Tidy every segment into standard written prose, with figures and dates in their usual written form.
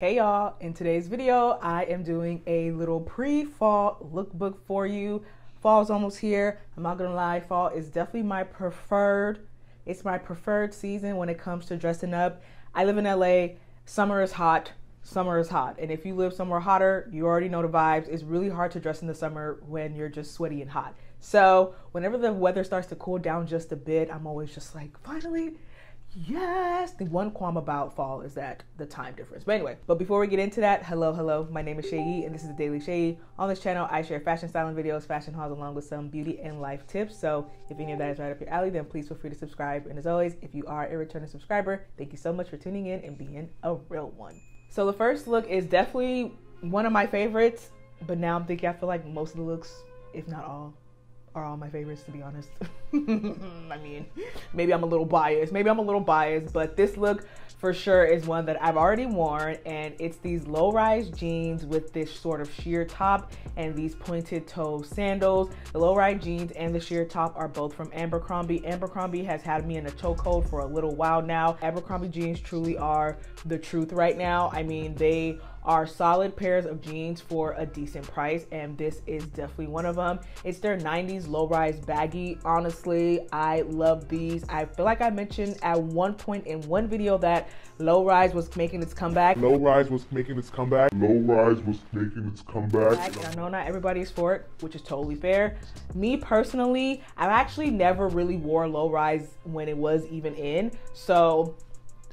Hey y'all, in today's video, I am doing a little pre-fall lookbook for you. Fall's almost here. I'm not gonna lie, fall is definitely my preferred. It's my preferred season when it comes to dressing up. I live in LA, summer is hot. And if you live somewhere hotter, you already know the vibes. It's really hard to dress in the summer when you're just sweaty and hot. So whenever the weather starts to cool down just a bit, I'm always just like, finally, yes. The one qualm about fall is that the time difference. But anyway, but before we get into that, hello, my name is Seyi and this is The Daily Seyi. On this channel, I share fashion styling videos, fashion hauls, along with some beauty and life tips. So if any of that is right up your alley, then please feel free to subscribe. And as always, if you are a returning subscriber, thank you so much for tuning in and being a real one. So the first look is definitely one of my favorites, but now I'm thinking, I feel like most of the looks, if not all, are all my favorites, to be honest. I mean, maybe I'm a little biased, but this look for sure is one that I've already worn, and it's these low-rise jeans with this sort of sheer top and these pointed toe sandals. The low-rise jeans and the sheer top are both from Abercrombie. Abercrombie has had me in a chokehold for a little while now. Abercrombie jeans truly are the truth right now. I mean, they are solid pairs of jeans for a decent price, and this is definitely one of them. It's their 90s low-rise baggy. Honestly, I love these. I feel like I mentioned at one point in one video that low-rise was making its comeback. I know not everybody is for it, which is totally fair. Me personally, I've actually never really wore low-rise when it was even in, so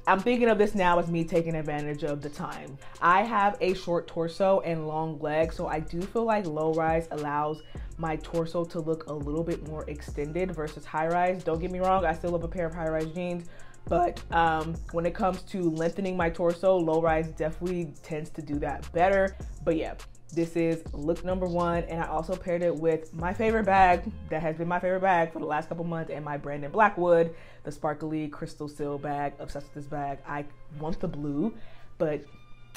I'm thinking of this now as me taking advantage of the time. I have a short torso and long legs, so I do feel like low rise allows my torso to look a little bit more extended versus high rise. Don't get me wrong, I still love a pair of high rise jeans, but when it comes to lengthening my torso, low rise definitely tends to do that better. But yeah, this is look number one, and I also paired it with my favorite bag that has been my favorite bag for the last couple months, and my Brandon Blackwood, the sparkly crystal seal bag. Obsessed with this bag. I want the blue, but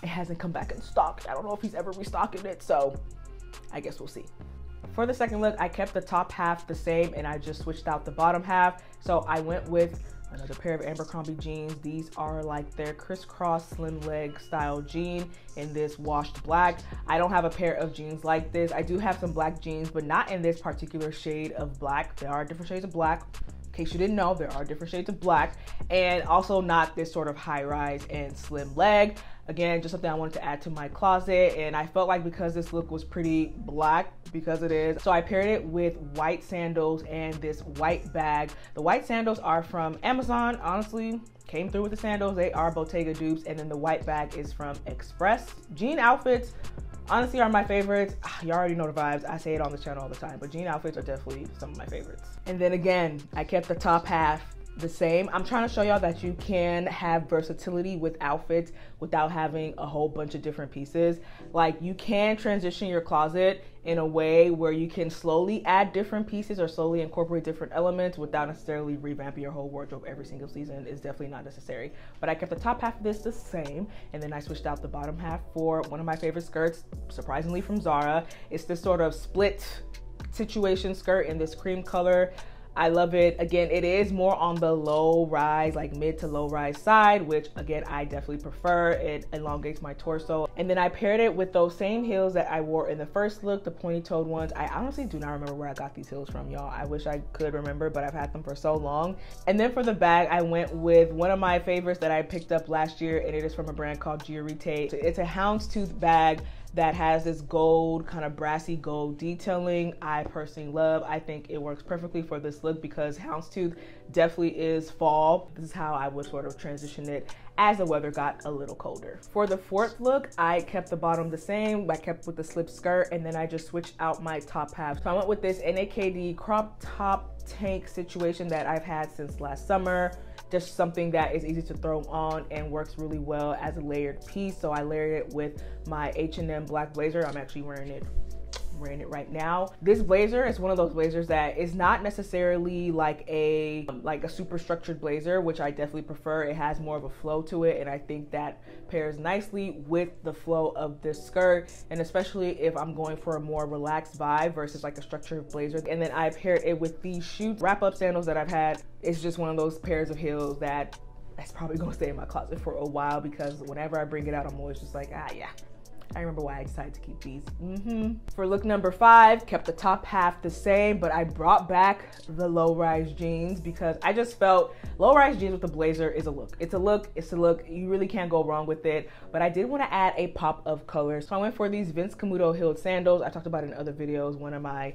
it hasn't come back in stock. I don't know if he's ever restocking it, so I guess we'll see. For the second look, I kept the top half the same and I just switched out the bottom half. So I went with another pair of Abercrombie jeans. These are like their crisscross slim leg style jean in this washed black. I don't have a pair of jeans like this. I do have some black jeans, but not in this particular shade of black. There are different shades of black. In case you didn't know, there are different shades of black, and also not this sort of high rise and slim leg. Again, just something I wanted to add to my closet, and I felt like because this look was pretty black, because it is, so I paired it with white sandals and this white bag. The white sandals are from Amazon. Honestly, came through with the sandals. They are Bottega dupes, and then the white bag is from Express. Jean outfits honestly are my favorites. You already know the vibes. I say it on this channel all the time, but jean outfits are definitely some of my favorites. And then again, I kept the top half the same. I'm trying to show y'all that you can have versatility with outfits without having a whole bunch of different pieces. Like, you can transition your closet in a way where you can slowly add different pieces or slowly incorporate different elements without necessarily revamping your whole wardrobe every single season. Is definitely not necessary. But I kept the top half of this the same, and then I switched out the bottom half for one of my favorite skirts, surprisingly from Zara. It's this sort of split situation skirt in this cream color. I love it. Again, it is more on the low rise, like mid to low rise side, which again, I definitely prefer. It elongates my torso. And then I paired it with those same heels that I wore in the first look, the pointy toed ones. I honestly do not remember where I got these heels from, y'all. I wish I could remember, but I've had them for so long. And then for the bag, I went with one of my favorites that I picked up last year, and it is from a brand called Giorite. It's a houndstooth bag that has this gold, kind of brassy gold detailing. I personally love. I think it works perfectly for this look because houndstooth definitely is fall. This is how I would sort of transition it as the weather got a little colder. For the fourth look, I kept the bottom the same. I kept with the slip skirt, and then I just switched out my top half. So I went with this NAKD crop top tank situation that I've had since last summer. Just something that is easy to throw on and works really well as a layered piece. So I layered it with my H&M black blazer. I'm actually wearing it right now. This blazer is one of those blazers that is not necessarily like a super structured blazer, which I definitely prefer. It has more of a flow to it, and I think that pairs nicely with the flow of this skirt, and especially if I'm going for a more relaxed vibe versus like a structured blazer. And then I paired it with these shoe wrap-up sandals that I've had. It's just one of those pairs of heels that that's probably gonna stay in my closet for a while, because whenever I bring it out, I'm always just like, ah, yeah, I remember why I decided to keep these. For look number 5, kept the top half the same, but I brought back the low-rise jeans because I just felt low-rise jeans with a blazer is a look. It's a look. You really can't go wrong with it. But I did want to add a pop of color. So I went for these Vince Camuto heeled sandals. I talked about in other videos, one of my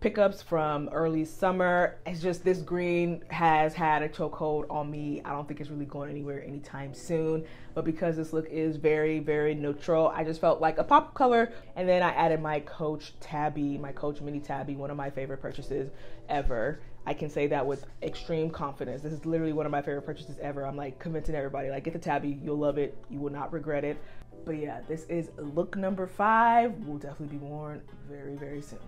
pickups from early summer. It's just this green has had a chokehold on me. I don't think it's really going anywhere anytime soon, but because this look is very, very neutral, I just felt like a pop color. And then I added my Coach Tabby, my Coach Mini Tabby, one of my favorite purchases ever. I can say that with extreme confidence. This is literally one of my favorite purchases ever. I'm like convincing everybody, like, get the Tabby, you'll love it. You will not regret it. But yeah, this is look number 5. Will definitely be worn very, very soon.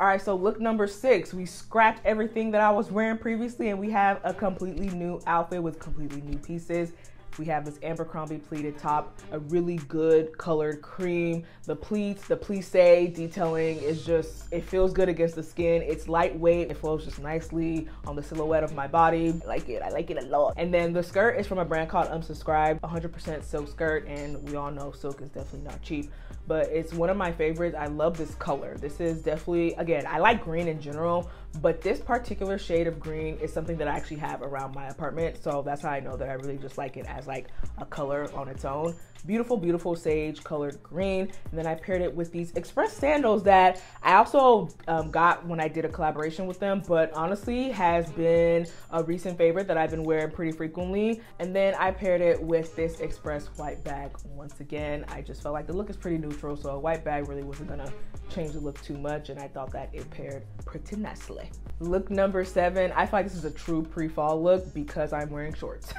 All right, so look number 6, we scrapped everything that I was wearing previously and we have a completely new outfit with completely new pieces. We have this Abercrombie pleated top, a really good colored cream. The pleats, the plissé detailing is just, it feels good against the skin. It's lightweight, it flows just nicely on the silhouette of my body. I like it a lot. And then the skirt is from a brand called Unsubscribe, 100% silk skirt, and we all know silk is definitely not cheap, but it's one of my favorites. I love this color. This is definitely, again, I like green in general, but this particular shade of green is something that I actually have around my apartment. So that's how I know that I really just like it as like a color on its own. Beautiful, beautiful sage colored green. And then I paired it with these Express sandals that I also got when I did a collaboration with them, but honestly has been a recent favorite that I've been wearing pretty frequently. And then I paired it with this Express white bag. Once again, I just felt like the look is pretty neutral, so a white bag really wasn't gonna change the look too much, and I thought that it paired pretty nicely. Look number 7, I feel like this is a true pre-fall look because I'm wearing shorts.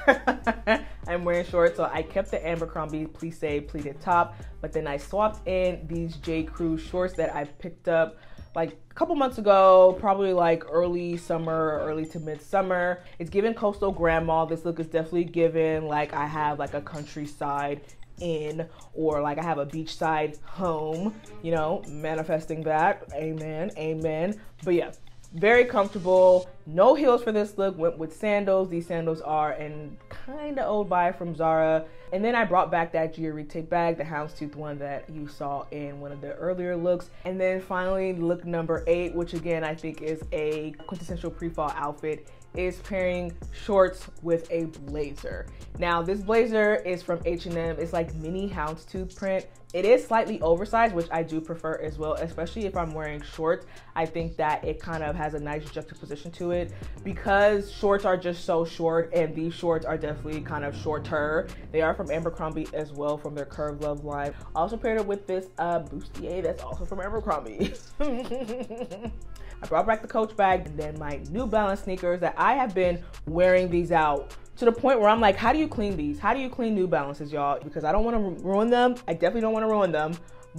I'm wearing shorts, so I kept the Abercrombie plissé pleated top, but then I swapped in these J. Crew shorts that I picked up like a couple months ago, probably like early summer, early to midsummer. It's given coastal grandma. This look is definitely given like I have like a countryside in, or like I have a beachside home, you know, manifesting that. Amen, amen. But yeah, very comfortable. No heels for this look, went with sandals. These sandals are an kind of old buy from Zara. And then I brought back that Giorite bag, the houndstooth one that you saw in one of the earlier looks. And then finally look number 8, which again I think is a quintessential pre-fall outfit, is pairing shorts with a blazer. Now this blazer is from H&M. It's like mini houndstooth print. It is slightly oversized, which I do prefer as well, especially if I'm wearing shorts. I think that it kind of has a nice juxtaposition to it because shorts are just so short, and these shorts are definitely kind of shorter. They are from Abercrombie as well, from their Curve Love line. Also paired it with this bustier that's also from Abercrombie. I brought back the Coach bag and then my New Balance sneakers that I have been wearing these out to the point where I'm like, how do you clean these? How do you clean New Balances, y'all? Because I don't want to ruin them. I definitely don't want to ruin them,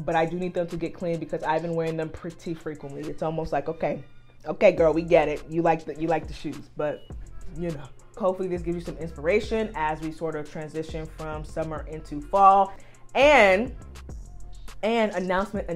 but I do need them to get clean because I've been wearing them pretty frequently. It's almost like, okay, girl, we get it. You like the shoes, but you know. Hopefully this gives you some inspiration as we sort of transition from summer into fall. And announcement.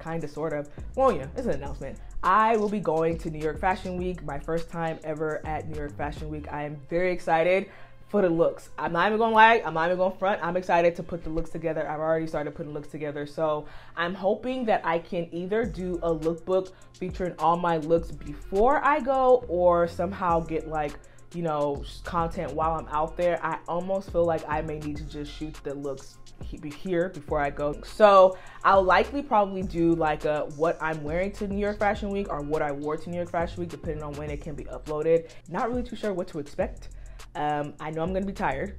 Kind of, sort of. Well, yeah, it's an announcement. I will be going to New York Fashion Week, my first time ever at New York Fashion Week. I am very excited for the looks. I'm not even gonna lie, I'm not even gonna front. I'm excited to put the looks together. I've already started putting looks together. So I'm hoping that I can either do a lookbook featuring all my looks before I go, or somehow get like, you know, content while I'm out there. I almost feel like I may need to just shoot the looks here before I go. So I'll likely probably do like a what I'm wearing to New York Fashion Week, or what I wore to New York Fashion Week, depending on when it can be uploaded. Not really too sure what to expect. I know I'm gonna be tired.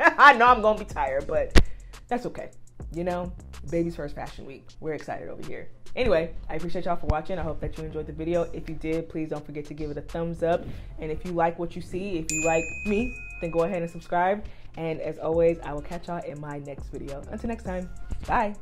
I know I'm gonna be tired, but that's okay. You know, baby's first Fashion Week. We're excited over here. Anyway, I appreciate y'all for watching. I hope that you enjoyed the video. If you did, please don't forget to give it a thumbs up. And if you like what you see, if you like me, then go ahead and subscribe. And as always, I will catch y'all in my next video. Until next time, bye.